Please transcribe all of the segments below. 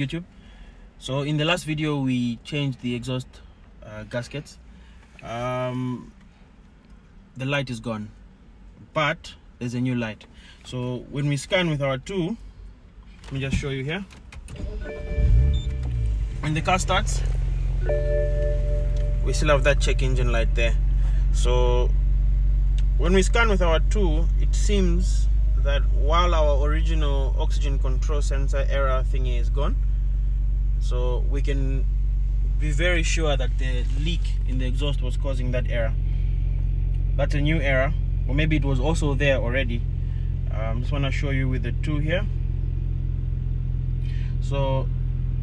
YouTube. So in the last video we changed the exhaust gaskets. The light is gone, but there's a new light. So when we scan with our tool, let me just show you here. When the car starts, we still have that check engine light there. So when we scan with our tool, it seems that while our original oxygen control sensor error thingy is gone, so we can be very sure that the leak in the exhaust was causing that error. That's a new error, or maybe it was also there already. I just want to show you with the tool here. So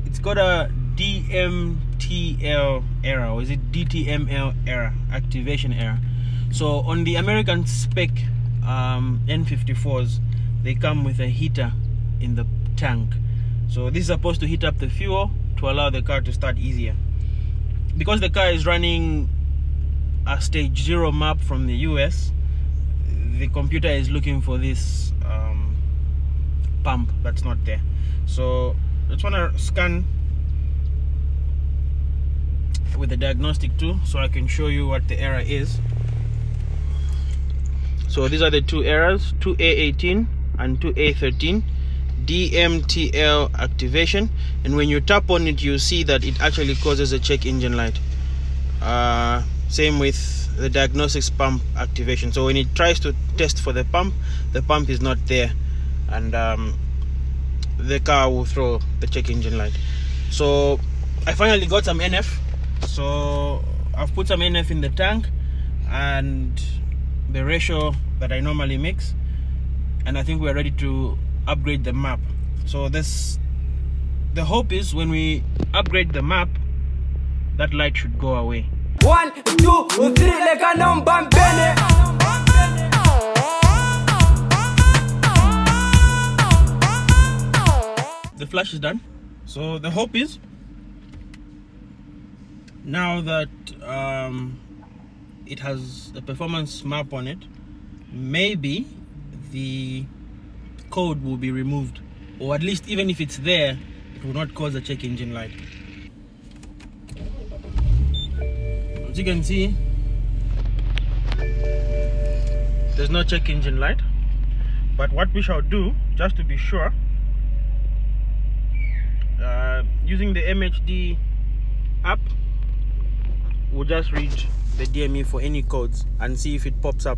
it's got a DMTL error, or is it DTML error, activation error. So on the American spec N54s, they come with a heater in the tank. So this is supposed to heat up the fuel to allow the car to start easier. Because the car is running a stage 0 map from the US, the computer is looking for this pump that's not there. So let's want to scan with the diagnostic tool so I can show you what the error is. So these are the two errors, 2A18 and 2A13, DMTL activation, and when you tap on it you see that it actually causes a check engine light. Same with the diagnostics pump activation. So when it tries to test for the pump is not there, and the car will throw the check engine light. So I finally got some NF. So I've put some NF in the tank, and the ratio that I normally mix, and I think we're ready to upgrade the map. So this, the hope is when we upgrade the map, that light should go away. 1, 2, 3, like a number bene. The flash is done. So the hope is now that it has a performance map on it, maybe the code will be removed, or at least even if it's there, it will not cause a check engine light. As you can see, there's no check engine light, but what we shall do, just to be sure, using the MHD app, we'll just read the DME for any codes and see if it pops up.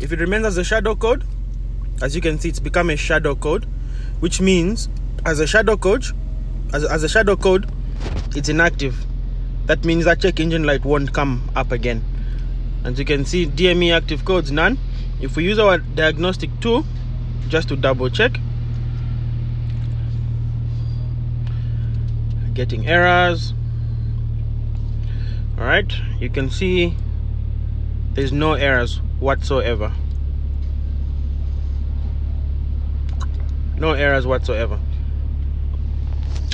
If it remains as a shadow code, as you can see, it's become a shadow code, which means as a shadow code, as a shadow code, it's inactive. That means that check engine light won't come up again. As you can see, DME active codes none. If we use our diagnostic tool just to double check, getting errors. All right, you can see there's no errors whatsoever. No errors whatsoever.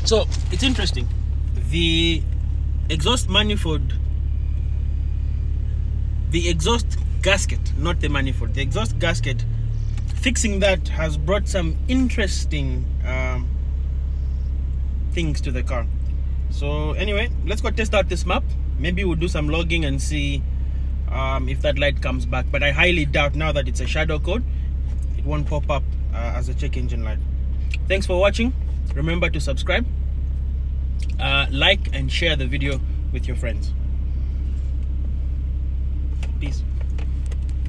So it's interesting. The exhaust manifold, the exhaust gasket, not the manifold, the exhaust gasket, fixing that has brought some interesting things to the car. So anyway, let's go test out this map. Maybe we'll do some logging and see if that light comes back, but I highly doubt now that it's a shadow code, it won't pop up as a check engine light. Thanks for watching. Remember to subscribe, like and share the video with your friends. Peace.